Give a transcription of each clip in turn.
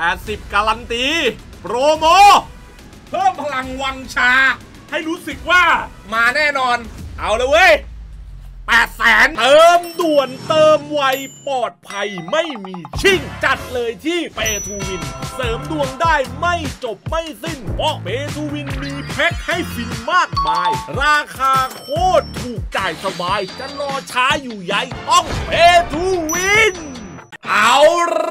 80การันตีโปรโมเพิ่มพลังวังชาให้รู้สึกว่ามาแน่นอนเอาเลยเว้ย800,000เติมด่วนเติมไวปลอดภัยไม่มีชิ่งจัดเลยที่ P2W เสริมดวงได้ไม่จบไม่สิ้นเพราะ P2W มีแพ็คให้ฟินมากมายราคาโคตรถูกจ่ายสบายจะรอช้าอยู่ใหญ่ต้อง P2Wเอา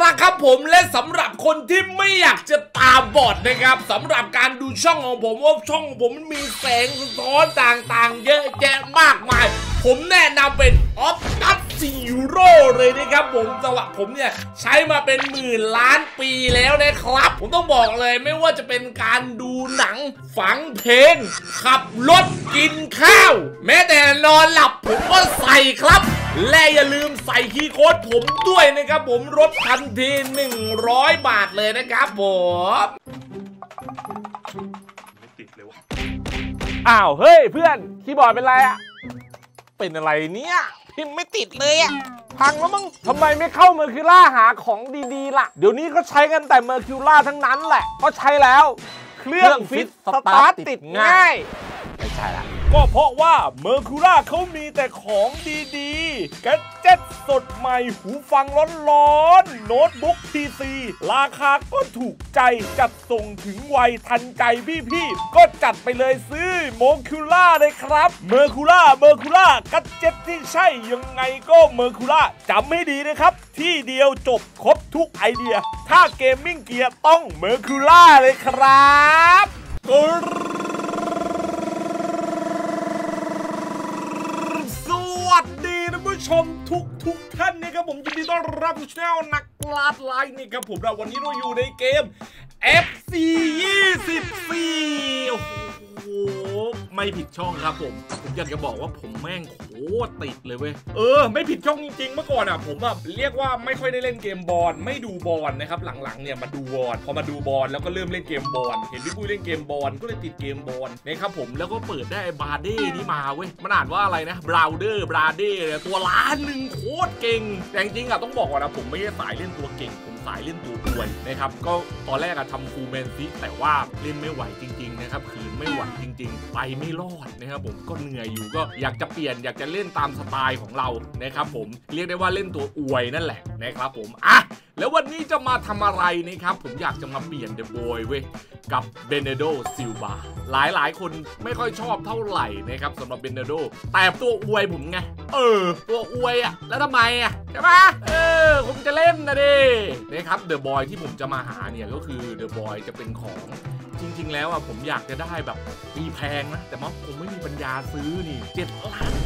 ละครับผมและสำหรับคนที่ไม่อยากจะตาบอดนะครับสำหรับการดูช่องของผมว่าช่องของผมมันมีแสงสะท้อนต่างๆเยอะแยะมากมายผมแนะนำเป็นออฟตัสซีโร่เลยนะครับผมสำหรับผมเนี่ยใช้มาเป็นหมื่นล้านปีแล้วนะครับผมต้องบอกเลยไม่ว่าจะเป็นการดูหนังฟังเพลงขับรถกินข้าวแม้แต่นอนหลับผมก็ใส่ครับและอย่าลืมใส่คีย์โค้ดผมด้วยนะครับผมลดทันที100 บาทเลยนะครับผมไม่ติดเลยวะอ้าวเฮ้ยเพื่อนคีย์บอร์ดเป็นไรอะเป็นอะไรเนี่ยพิมพ์ไม่ติดเลยอะพังแล้วมึงทำไมไม่เข้าเมอร์คิวล่าหาของดีๆล่ะเดี๋ยวนี้เขาใช้กันแต่เมอร์คิวล่าทั้งนั้นแหละก็ใช้แล้วเครื่องฟิตสตาร์ทติดง่ายไม่ใช่ละก็เพราะว่าเมอร์คิวล่าเขามีแต่ของดีๆแกดเจ็ตสดใหม่หูฟังร้อนๆโน้ตบุ๊กพีซีราคาก็ถูกใจจัดส่งถึงไวทันใจพี่ๆก็จัดไปเลยซื้อเมอร์คิวล่าเลยครับเมอร์คิวล่าแกดเจ็ตที่ใช่ยังไงก็เมอร์คิวล่าจำให้ดีนะครับที่เดียวจบครบทุกไอเดียถ้าเกมมิ่งเกียร์ต้องเมอร์คิวล่าเลยครับชมทุกท่านนะครับผมยินดีต้อนรับสู่ช่องนักปราชญ์ไลฟ์นี่ครับผมเราวันนี้เราอยู่ในเกม FC24 โอ้โหไม่ผิดช่องครับผมอยากจะบอกว่าผมแม่งโคตรติดเลยเว้ยไม่ผิดช่องจริงๆเมื่อก่อนอ่ะผมแบบเรียกว่าไม่ค่อยได้เล่นเกมบอลไม่ดูบอลนะครับหลังๆเนี่ยมาดูบอลพอมาดูบอลแล้วก็เริ่มเล่นเกมบอลเห็นพี่ปุ้ยเล่นเกมบอลก็เลยติดเกมบอลนะครับผมแล้วก็เปิดได้บราเด้นี่มาเว้ยมันอ่านว่าอะไรนะบราเด้ตัว1,000,000โคตรเก่งแต่จริงๆอ่ะต้องบอกว่านะผมไม่ใช่สายเล่นตัวเก่งผมสายเล่นตัวป่วยนะครับก็ตอนแรกอ่ะทำฟูลแมนซิแต่ว่าเล่นไม่ไหวจริงๆนะครับคืนไม่ไหวจริงๆไปไม่รอดนะครับผมก็เหนื่อยอยู่ก็อยากจะเปลี่ยนอยากจะเล่นตามสไตล์ของเรานะครับผมเรียกได้ว่าเล่นตัวอวยนั่นแหละนะครับผมอ่ะแล้ววันนี้จะมาทำอะไรนะครับผมอยากจะมาเปลี่ยนเดอะบอยเว้ยกับเบเนโดซิลวาหลายคนไม่ค่อยชอบเท่าไหร่นะครับสำหรับเบเนโดแต่ตัวอวยผมไงตัวอวยอะแล้วทำไมอะใช่ปะผมจะเล่นนะดินะครับเดอะบอยที่ผมจะมาหาเนี่ยก็คือเดอะบอยจะเป็นของจริงๆแล้วอะผมอยากจะได้แบบมีแพงนะแต่ว่าผมไม่มีปัญญาซื้อนี่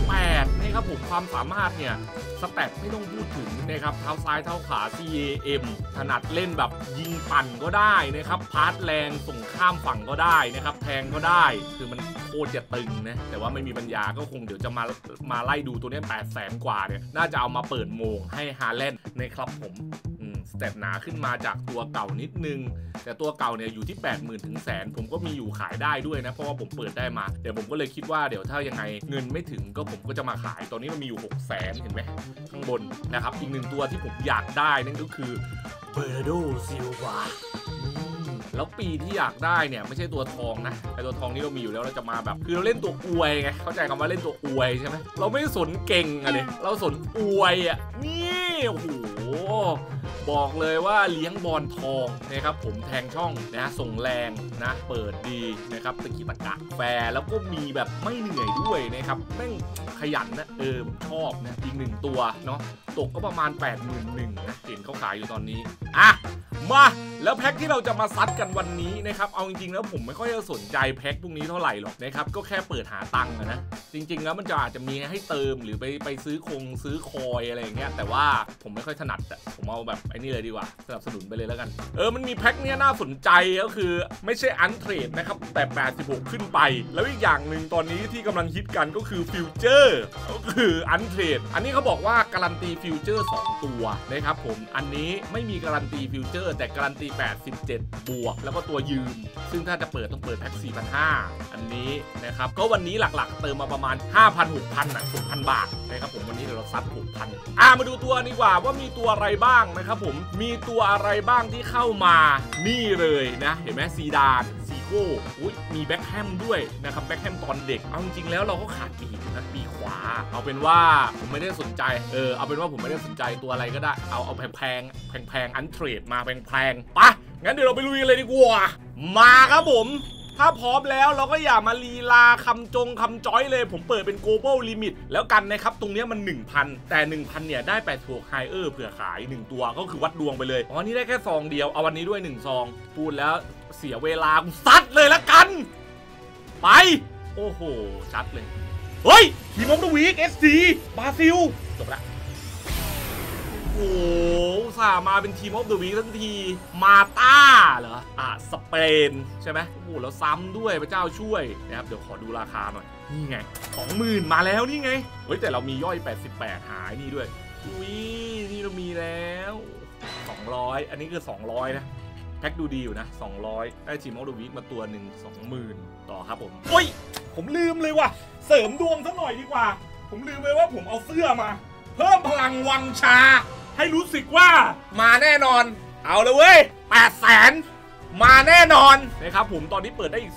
7,800,000นะครับผมความสามารถเนี่ยสแตทไม่ต้องพูดถึงนะครับเท้าซ้ายเท้าขวา CAM ถนัดเล่นแบบยิงปั่นก็ได้นะครับพาสแรงส่งข้ามฝั่งก็ได้นะครับแทงก็ได้คือมันโคตรจะตึงนะแต่ว่าไม่มีปัญญาก็คงเดี๋ยวจะมาไล่ดูตัวนี้800,000 กว่าเนี่ยน่าจะเอามาเปิดโมงให้ฮาเลนนะครับผมสเต็ปหนาขึ้นมาจากตัวเก่านิดนึงแต่ตัวเก่าเนี่ยอยู่ที่80,000 ถึง 100,000ผมก็มีอยู่ขายได้ด้วยนะเพราะว่าผมเปิดได้มาเดี๋ยวผมก็เลยคิดว่าเดี๋ยวถ้ายังไงเงินไม่ถึงก็ผมก็จะมาขายตอนนี้มันมีอยู่600,000เห็นไหมข้างบนนะครับอีก1ตัวที่ผมอยากได้นั่นก็คือเบอร์โดซิลวาแล้วปีที่อยากได้เนี่ยไม่ใช่ตัวทองนะแต่ตัวทองนี่เรามีอยู่แล้วเราจะมาแบบคือเราเล่นตัวอวยไงเข้าใจคำว่าเล่นตัวอวยใช่ไหมเราไม่สนเก่งอะไรเราสนอวยอ่ะนี่โอ้โหบอกเลยว่าเลี้ยงบอลทองนะครับผมแทงช่องนะส่งแรงนะเปิดดีนะครับตะกี้ตะกะแฟแล้วก็มีแบบไม่เหนื่อยด้วยนะครับแม่งขยันนะผมชอบนะอีก1ตัวเนาะตกก็ประมาณ 81,000 นะเห็นเขาขายอยู่ตอนนี้อ่ะมาแล้วแพ็คที่เราจะมาซัดกันวันนี้นะครับเอาจริงๆแล้วผมไม่ค่อยจะสนใจแพ็คพวกนี้เท่าไหร่หรอกนะครับก็แค่เปิดหาตังค์นะจริงๆแล้วมันจะอาจจะมีให้เติมหรือไปซื้อคอยอะไรอย่างเงี้ยแต่ว่าผมไม่ค่อยถนัดอ่ะผมเอาแบบไอ้นี่เลยดีกว่าสนับสนุนไปเลยแล้วกันมันมีแพ็คเนี้ยน่าสนใจก็คือไม่ใช่อันเทรดนะครับแต่86ขึ้นไปแล้วอีกอย่างหนึ่งตอนนี้ที่กำลังฮิตกันก็คือฟิวเจอร์ก็คืออันเทรดอันนี้เขาบอกว่าการันตีฟิวเจอร์2ตัวนะครับผมอันนี้ไม่มีการันตีฟิวเจอร์แต่การันตี 18 17บวกแล้วก็ตัวยืมซึ่งถ้าจะเปิดต้องเปิดแพ็ค 4,500 อันนี้นะครับก็วันนี้หลักๆเติมมาประมาณ 5,000-6,000 นะ 6,000 บาทนะครับผมวันนี้เดี๋ยวเราซัด 6,000 มาดูตัวนี้ว่ามีตัวอะไรบ้างนะครับผมมีตัวอะไรบ้างที่เข้ามานี่เลยนะเห็นไหมซีดานซีโก้มีแบ็คแฮมด้วยนะครับแบ็คแฮมตอนเด็กเอาจริงๆแล้วเราก็ขาดปีกนะปีขวาเอาเป็นว่าผมไม่ได้สนใจเอาเป็นว่าผมไม่ได้สนใจตัวอะไรก็ได้เอาแพงอันเทรดมาแพงๆปะงั้นเดี๋ยวเราไปลุยกันเลยดีกว่ามาครับผมถ้าพร้อมแล้วเราก็อย่ามาลีลาคำจ้อยเลยผมเปิดเป็น global limit แล้วกันนะครับตรงนี้มัน 1,000 แต่ 1,000 เนี่ยได้86 higher เผื่อขาย1ตัวก็คือวัดดวงไปเลยอ๋อนี่ได้แค่ซองเดียวเอาวันนี้ด้วย1ซองพูดแล้วเสียเวลากูซัดเลยละกันไปโอ้โหชัดเลยเฮ้ยทีมออฟเดอะวีค FC บราซิลจบละโอ้สามาเป็นทีมออฟเดอะวีคทั้งทีมาต้าเหรอสเปนใช่ไหมโอ้โหแล้วซ้ำด้วยพระเจ้าช่วยนะครับเดี๋ยวขอดูราคาหน่อยนี่ไง 20,000 มาแล้วนี่ไงเฮ้ยแต่เรามีย่อย88หายนี่ด้วยอุ้ยนี่เรามีแล้ว200อันนี้คือ200นะแพ็คดูดีอยู่นะ200ได้ทีมออฟเดอะวีคมาตัวหนึ่ง 20,000 ต่อครับผมโอ้ยผมลืมเลยว่ะเสริมดวงซะหน่อยดีกว่าผมลืมไปว่าผมเอาเสื้อมาเพิ่มพลังวังชาให้รู้สึกว่ามาแน่นอนเอาเลยเว้ย 800,000 มาแน่นอนนะครับผมตอนนี้เปิดได้อีก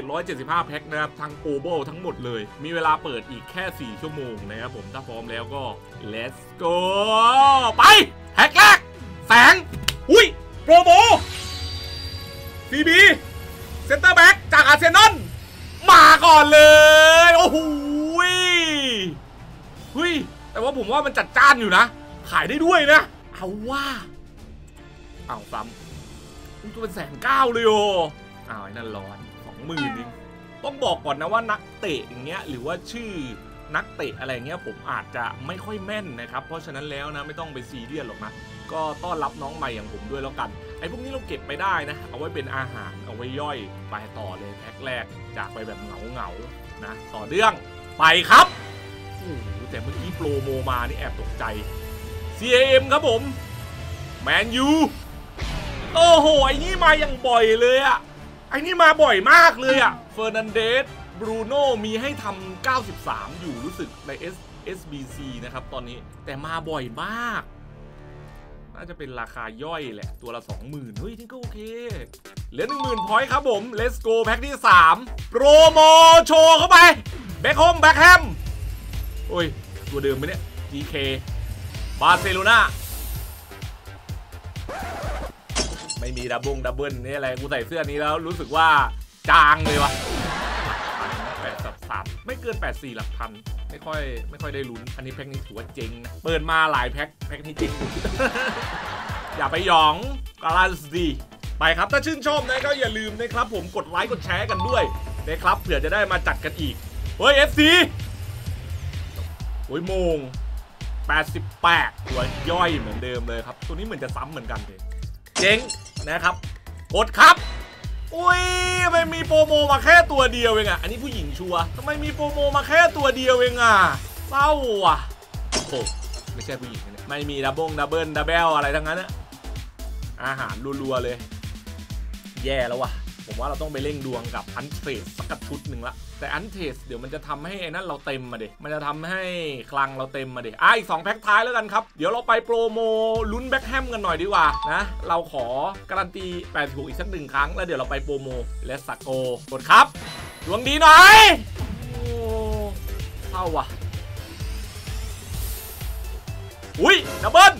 29,775 แพ็คนะครับทั้งโกลบอลทั้งหมดเลยมีเวลาเปิดอีกแค่4ชั่วโมงนะครับผมถ้าพร้อมแล้วก็ let's go ไปแพ็คแรกแสงอุ้ยโปรโม CB เซ็นเตอร์แบ็กจากอาร์เซนอลมาก่อนเลยโอ้โหหุ้ยแต่ว่าผมว่ามันจัดจ้านอยู่นะขายได้ด้วยนะเอาว่าเอาซ้ำตัวเป็น190,000เลยโอ้เอาไอ้นั่นร้อน 20,000 นิดต้องบอกก่อนนะว่านักเตะอย่างเงี้ยหรือว่าชื่อนักเตะอะไรเงี้ยผมอาจจะไม่ค่อยแม่นนะครับเพราะฉะนั้นแล้วนะไม่ต้องไปซีเรียสหรอกนะก็ต้อนรับน้องใหม่อย่างผมด้วยแล้วกันไอ้พวกนี้เราเก็บไปได้นะเอาไว้เป็นอาหารเอาไว้ย่อยไปต่อเลยแพ็คแรกจากไปแบบเหงาๆนะต่อเรื่องไปครับแต่เมื่อกี้โปรโมมานี่แอบตกใจ CAM ครับผมแมนยูโอ้โหไอ้นี่มาอย่างบ่อยเลยอะไอ้นี่มาบ่อยมากเลยอะเฟอร์นันเดสบรูโน่มีให้ทำ93อยู่รู้สึกใน SBC นะครับตอนนี้แต่มาบ่อยมากน่าจะเป็นราคาย่อยแหละตัวละ 20,000 เฮ้ยนี่ก็โอเคเหลือ 10,000 พอยต์ครับผม Let's go แพ็คที่3โปรโมโชว์เข้าไปแบ็คโฮมแบ็คแฮมโอ้ยตัวเดิมไหมเนี่ย GK บาร์เซโลนาไม่มีดับเบิ้ลนี่อะไรกูใส่เสื้อนี้แล้วรู้สึกว่าจางเลยวะ833ไม่เกิน84หลักพันไม่ค่อยได้ลุ้นอันนี้แพ็คนี้ถือว่าเจ๋งนะเปิดมาหลายแพ็คนี้เจ๋ง อย่าไปหยองกาลาสดีไปครับถ้าชื่นชอบนะก็อย่าลืมนะครับผมกดไลค์กดแชร์กันด้วยนะครับเผื่อจะได้มาจัดกันอีกเฮ้ย FCโมง88ตัวย่อยเหมือนเดิมเลยครับตัวนี้เหมือนจะซ้ำเหมือนกันเลยเจ๊งนะครับกดครับอุ้ยไม่มีโปรโมมาแค่ตัวเดียวเองอ่ะอันนี้ผู้หญิงชัวร์ทำไมมีโปรโมมาแค่ตัวเดียวเองอ่ะเศร้าอ่ะโอ้โหไม่ใช่ผู้หญิงนะไม่มีดับเบิ้ลอะไรทั้งนั้นอ่ะอาหารรัวๆเลยแย่แล้วว่ะผมว่าเราต้องไปเร่งดวงกับอันเทรสสักชุดหนึ่งละแต่อันเทสเดี๋ยวมันจะทำให้นั่นเราเต็มมาเด็กมันจะทำให้คลังเราเต็มมาเด็กอีก2แพ็คท้ายแล้วกันครับเดี๋ยวเราไปโปรโมลุ้นแบ็คแฮมกันหน่อยดีกว่านะเราขอการันตี86อีกสักหนึ่งครั้งแล้วเดี๋ยวเราไปโปรโมและสักโอกดครับดวงดีหน่อยโอ้เท่าว่ะอุ้ยดับเบิ้ล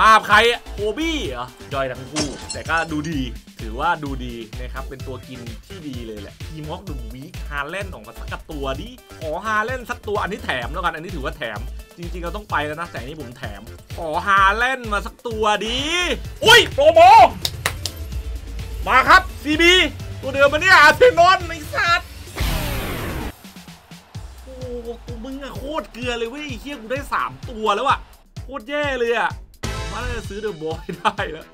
มาใครโคบี้เหรอจอยทั้งคู่แต่ก็ดูดีถือว่าดูดีนะครับเป็นตัวกินที่ดีเลยแหละทีมออฟเดอะวีคฮาแลนด์ของมันสักตัวดิขอฮาแลนด์สักตัวอันนี้แถมแล้วกันอันนี้ถือว่าแถมจริงๆเราต้องไปแล้วนะแต่อันนี้ผมแถมขอฮาแลนด์มาสักตัวดิอุ้ยโปรโมมาครับซีบีตัวเดิมมันเนี่ยอาร์เซนอลไอ้สัตว์โอ้กูมึงอะโคตรเกลือเลยเว้ยเฮียกูได้3ตัวแล้วอะโคตรแย่เลยอะว่าจะซื้อเดอะบอยได้แล้ว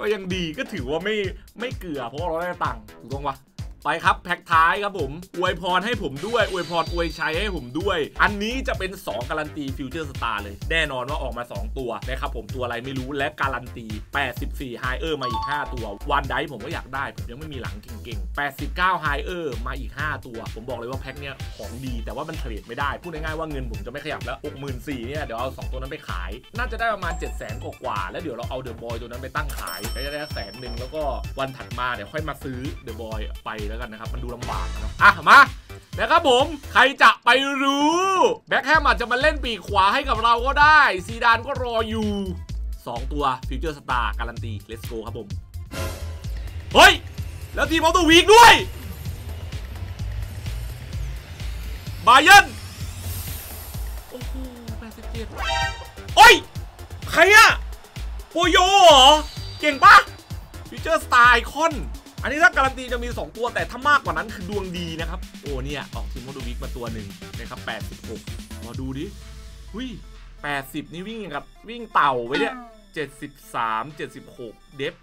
ก็ยังดีก็ถือว่าไม่เกลือเพราะเราได้ตังค์ถูกต้องปะ ไปครับแพ็คท้ายครับผมอวยพรให้ผมด้วยอวยพรอวยชัยให้ผมด้วยอันนี้จะเป็น2การันตีฟิวเจอร์สตาร์เลยแน่นอนว่าออกมา2ตัวนะครับผมตัวอะไรไม่รู้และการันตี84ไฮเออร์มาอีก5ตัววันไดผมก็อยากได้ผมยังไม่มีหลังเก่งๆ89ไฮเออร์มาอีก5ตัวผมบอกเลยว่าแพ็คเนี้ยของดีแต่ว่ามันเทรดไม่ได้พูดง่ายๆว่าเงินผมจะไม่ขยับแล้ว 64,000 เนี่ยเดี๋ยวเอา2ตัวนั้นไปขายน่าจะได้ประมาณ 700,000 กว่าแล้วเดี๋ยวเราเอาเดอะบอยตัวนั้นไปตั้งขายไปได้100,000แล้วก็วันถัดมาเดี๋ยวค่อยมาซื้อเดอะบอยไปแล้วกันนะครับมันดูลำบากนะอ่ะมานะครับผมใครจะไปรู้แบ็คแฮมอาจจะมาเล่นปีกขวาให้กับเราก็ได้ซีดานก็รออยู่2ตัวฟิวเจอร์สตาร์การันตีเลทส์โกครับผมเฮ้ยแล้วทีมเอาตัววีกด้วยบาเยิร์นโอ้โห87โอ้ยใครอะโปโยเหรอเก่งปะฟิวเจอร์สตาร์ไอคอนอันนี้ถ้าการันตีจะมี2ตัวแต่ถ้ามากกว่านั้นคือดวงดีนะครับโอ้เนี่ยออกทีมโมดูวิกมาตัวหนึ่งนะครับ86มาดูดิหุ้ย80นี่วิ่งกับวิ่งเต่าไว้เนี่ย73 76เดฟ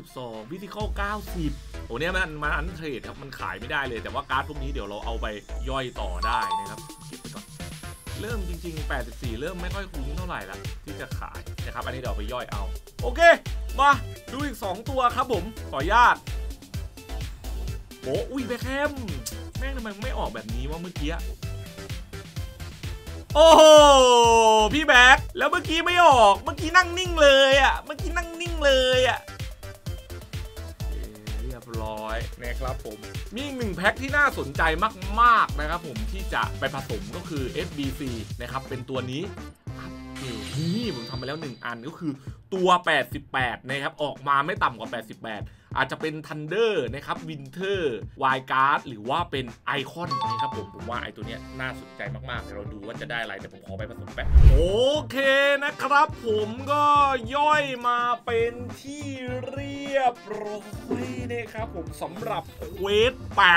92วิธีเข้า90โอ้เนี่ยมันอันเทรดครับมันขายไม่ได้เลยแต่ว่าการ์ดพวกนี้เดี๋ยวเราเอาไปย่อยต่อได้นะครับเก็บไปก่อนเริ่มจริงๆ84เริ่มไม่ค่อยคุ้มเท่าไหร่ละที่จะขายนะครับอันนี้เดี๋ยวไปย่อยเอาโอเคมาดูอีก2ตัวครับผมขออนุญาตโอ้อุ้ยแบ็คแฮมแม่งทำไมไม่ออกแบบนี้วะเมื่อกี้โอ้โหพี่แบ็คแล้วเมื่อกี้ไม่ออกเมื่อกี้นั่งนิ่งเลยอ่ะเมื่อกี้นั่งนิ่งเลยอ่ะเรียบร้อยนะครับผมมีอีก1แพ็คที่น่าสนใจมากๆนะครับผมที่จะไปผสมก็คือ FBC นะครับเป็นตัวนี้นี่ผมทำมาแล้ว1อันก็คือตัว88นะครับออกมาไม่ต่ำกว่า88อาจจะเป็น Thunder นะครับ Winter Wild Card หรือว่าเป็นไอคอนนะครับผมว่าไอตัวเนี้ยน่าสนใจมากๆเดี๋ยวเราดูว่าจะได้อะไรแต่ผมขอไปผสมแป๊บโอเคนะครับผมก็ย่อยมาเป็นที่เรียบร้อยนะครับผมสำหรับเควส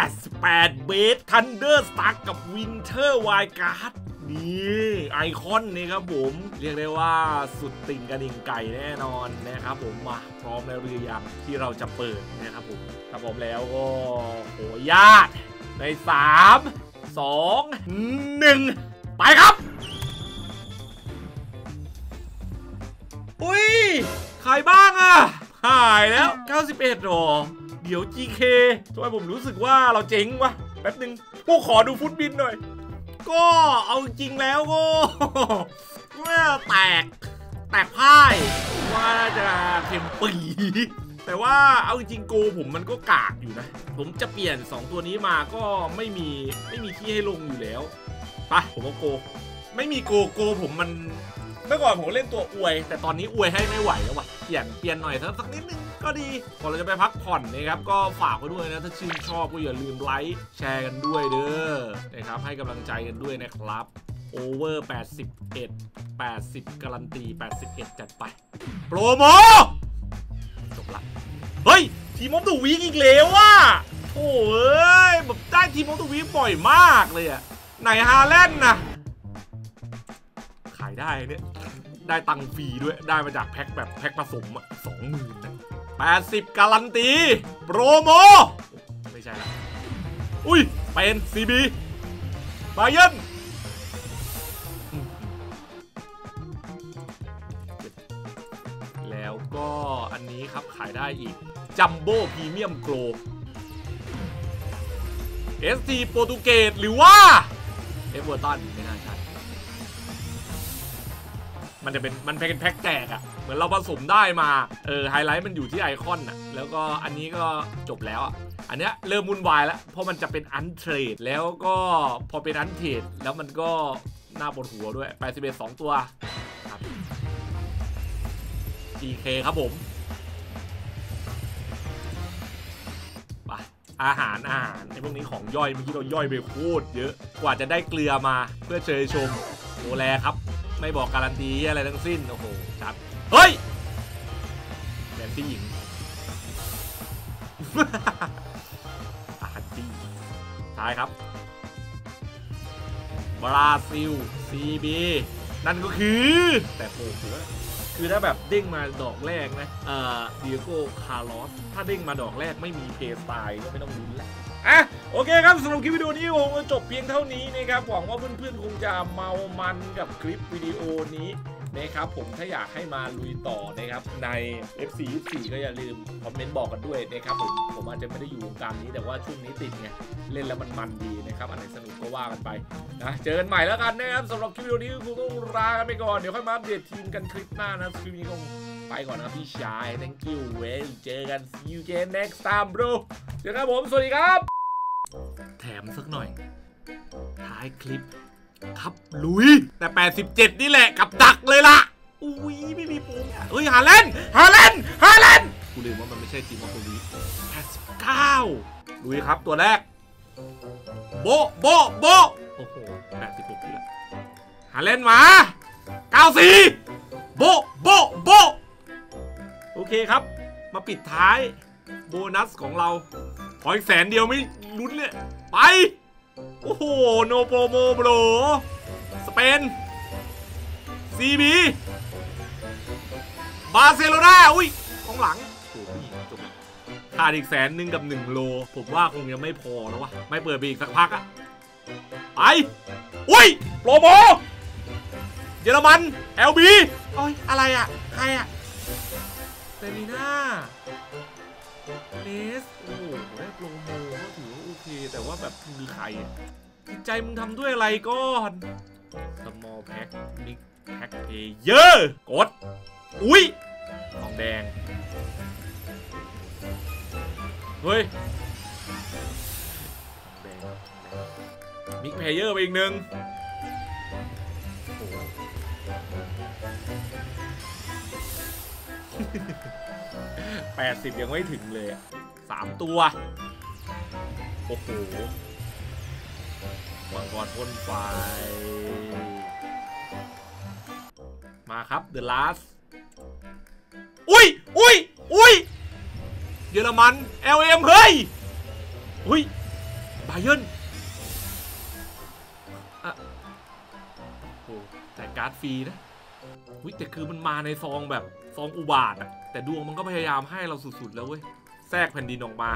88เบส Thunder Stark กับ Winter Wild Cardนี่ไอคอนนี่ครับผมเรียกได้ว่าสุดติ่งกระดิ่งไก่แน่นอนนะครับผมมาพร้อมแล้วหรือยังที่เราจะเปิดนะครับผมถ้าพร้อมแล้วก็โหญาติใน3 2 1ไปครับอุ้ยขายบ้างอ่ะหายแล้ว91หรอเดี๋ยว GK ทำไมผมรู้สึกว่าเราเจ๊งวะแป๊บนึงพวกขอดูฟุตบินหน่อยก็เอาจริงแล้วก็แตกพ่ายว่าจะเค็มปีแต่ว่าเอาจริงโกผมมันก็กากอยู่นะผมจะเปลี่ยน2ตัวนี้มาก็ไม่มีที่ให้ลงอยู่แล้วไปผมเอาโกไม่มีโกผมมันเมื่อก่อนผมเล่นตัวอวยแต่ตอนนี้อวยให้ไม่ไหวแล้วว่ะเปลี่ยนหน่อยสักนิดนึงก็ดีก่อนเราจะไปพักผ่อนนะครับก็ฝากไว้ด้วยนะถ้าชื่นชอบก็อย่าลืมไลค์แชร์กันด้วยเด้อนะครับให้กำลังใจกันด้วยนะครับโอเวอร์81การันตี81จัดไปโปรโมจบละเฮ้ยทีมออฟเดอะวีคอีกแล้วว่ะโอ้ยแบบได้ทีมออฟเดอะวีคบ่อยมากเลยอะไหนฮาแลนด์นะขายได้เนี่ยได้ตังค์ฟรีด้วยได้มาจากแพ็คแบบแพ็คผสม20,00080การันตีโปรโมไม่ใช่ละอุ้ยเป็นซีบีบาเยิร์นแล้วก็อันนี้ครับขายได้อีกจัมโบ้พรีเมียมโกลเอสทีโปรตุเกสหรือว่าเอเวอร์ตันไม่น่าใช่มันจะเป็นมันเป็นแพ็คแจกอะเหมือนเราผสมได้มาไฮไลท์มันอยู่ที่ไอคอนอะแล้วก็อันนี้ก็จบแล้วอะอันเนี้ยเริ่มวุ่นวายแล้วเพราะมันจะเป็นอันเทรดแล้วก็พอเป็นอันเทรดแล้วมันก็หน้าปวดหัวด้วย81 2ตัวครับ GK ครับผมไปอาหารไอพวกนี้ของย่อยเมื่อกี้เราย่อยไปโคตรเยอะกว่าจะได้เกลือมาเพื่อเชยชมโอแลครับไม่บอกการันตีอะไรทั้งสิ้นโอ้โหชัดเฮ้ยแมนตี้หญิงอาฮันตี้ท้ายครับบราซิลซีบีนั่นก็คือแต่โผล่ คือถ้าแบบเด้งมาดอกแรกนะเดียโก้คาร์ลอสถ้าเด้งมาดอกแรกไม่มีเพย์สไตล์ก็ไม่ต้องลุ้นแหละอ่ะโอเคครับสำหรับคลิปวิดีโอนี้ผมจบเพียงเท่านี้นะครับหวังว่าเพื่อนๆคงจะเมามันกับคลิปวิดีโอนี้นะครับผมถ้าอยากให้มาลุยต่อนะครับใน FC24 ก็อย่าลืมคอมเมนต์บอกกันด้วยนะครับผมอาจจะไม่ได้อยู่วงการนี้แต่ว่าช่วงนี้ติดไงเล่นแล้วมันดีนะครับอันไหนสนุกก็ว่ากันไปนะเจอกันใหม่แล้วกันนะครับสำหรับคลิปวิดีโอนี้คงต้องลากันไปก่อนเดี๋ยวค่อยมาอัปเดตทีมกันคลิปหน้านะคลิปนี้คงไปก่อนนะพี่ชาย thank you well เจอกัน see you again next time bro เจอกันผมสวัสดีครับแถมสักหน่อยท้ายคลิปครับลุยแต่87นี่แหละกับดักเลยล่ะอุ้ยไม่มีปูเฮ้ยฮาเลนกูลืมว่ามันไม่ใช่ทีมของลุย89ลุยครับตัวแรกโบะโอ้โห86นี่แหละฮาเลนมา94โบะโอเคครับมาปิดท้ายโบนัสของเราขออีก100,000ไม่ลุ้นเลยไปโอ้โหโนโปรโมโบรสเปนซีบีบาร์เซโลนาอุ้ยของหลังโอ้ยจบขาดอีก100,000กับ1 โลผมว่าคงยังไม่พอแล้ววะไม่เปิดไปอีกสักพักอะไปอุ้ยโปรโมเยอรมันเอลบีโอ้ยอะไรอะใครอะเซมีน่าเนสโอ้โหได้โปรโมก็ถือว่าโอเคแต่ว่าแบบมีใครจิตใจมึงทำด้วยอะไรก่อนสมอลแพ็คมิกแพ็คเพย์เยอะกดอุ้ยของแดงเฮ้ยแดงมิกเพย์เยอะไปอีกหนึ่ง80ยังไม่ถึงเลย3ตัวโอ้โหมังกรพ่นไฟมาครับ The Last อุ้ยเยอรมัน LM เฮ้ยอุ้ยบาเยิร์นอ่ะโอ้แต่การ์ดฟรีนะอุ้ยแต่คือมันมาในซองแบบซองอุบาทอะแต่ดวงมันก็พยายามให้เราสุดๆแล้วเว้ยแทรกแผ่นดินออกมา